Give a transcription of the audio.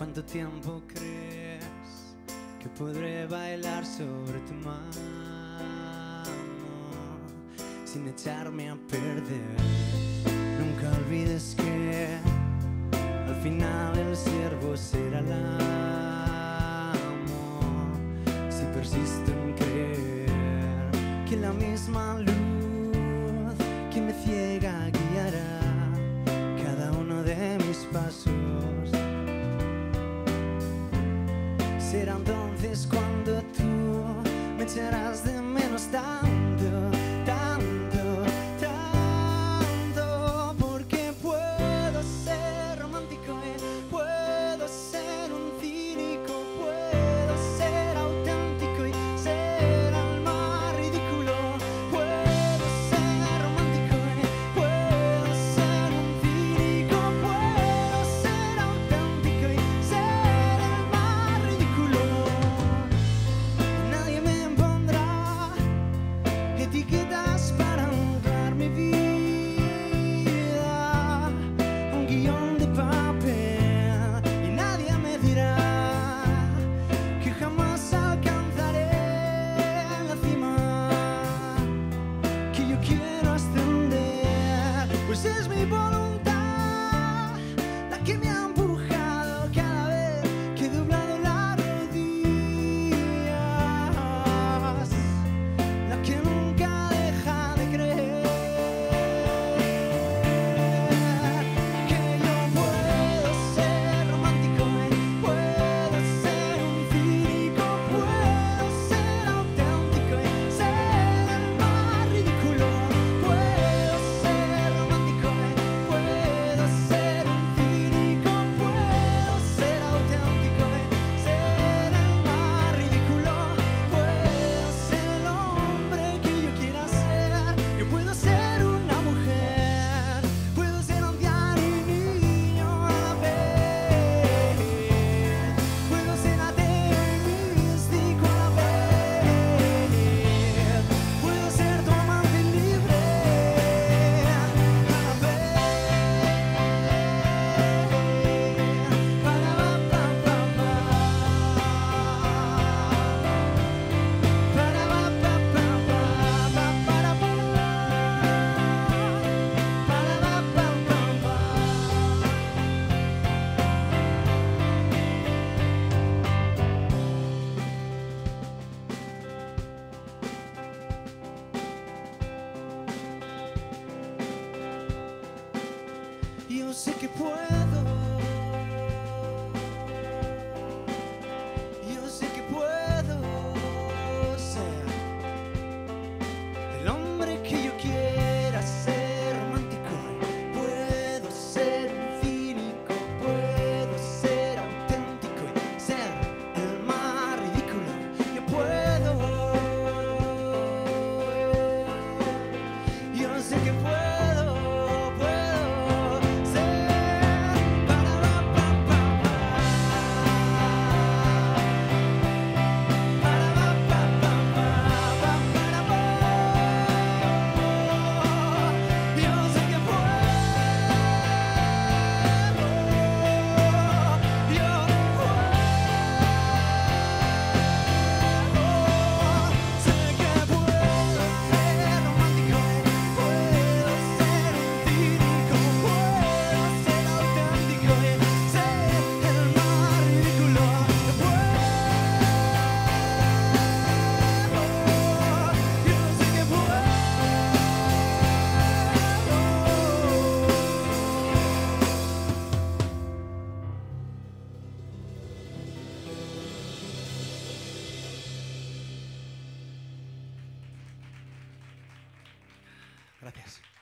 ¿Cuánto tiempo crees que podré bailar sobre tu mano sin echarme a perder? Nunca olvides que al final el ciervo será el amo si persisto en creer que la misma luz que me ciega guiará cada uno de mis pasos. Será entonces cuando tú me echarás de menos tanto, tanto, tanto, porque puedo ser romántico y puedo ser un cínico, puedo ser auténtico y ser alma ridículo, puedo ser romántico y puedo ser un cínico, puedo ser auténtico y ser alma ridículo. Nadie me pondrá etiquetas para honrar mi vida, un guión de papel, y nadie me dirá que jamás alcanzaré la cima que yo quiero ascender, pues es mi voluntad la que me ha empujado cada vez que he doblado las rodillas, la que nunca deja de creer que yo puedo ser romántico, puedo ser un cínico, puedo ser auténtico y ser el más ridículo, puedo ser romántico, puedo ser un cínico, puedo ser auténtico y ser el más ridículo, puedo ser el hombre que yo quiera ser, yo puedo ser una mujer, puedo ser anciano y niño a la vez, puedo ser ateo y místico a la vez, puedo ser tu amante libre a la vez. Pa, pa, pa, pa, pa. Para, pa, pa, pa, pa, para, pa. Para, pa, pa, pa, pa. Yo sé que puedo, yo sé que puedo ser el hombre que yo quiera ser, romántico, puedo ser un cínico, puedo ser auténtico y ser el más ridículo, yo puedo. Yo sé que puedo, puedo ser. Para, pa, pa, pa. Para, pa, pa, pa, pa. Para, pa. Yo sé que puedo. Yo puedo. Sé que puedo ser romántico, puedo ser un cínico, puedo ser auténtico y ser el más ridículo. Puedo, yo sé que puedo. Gracias.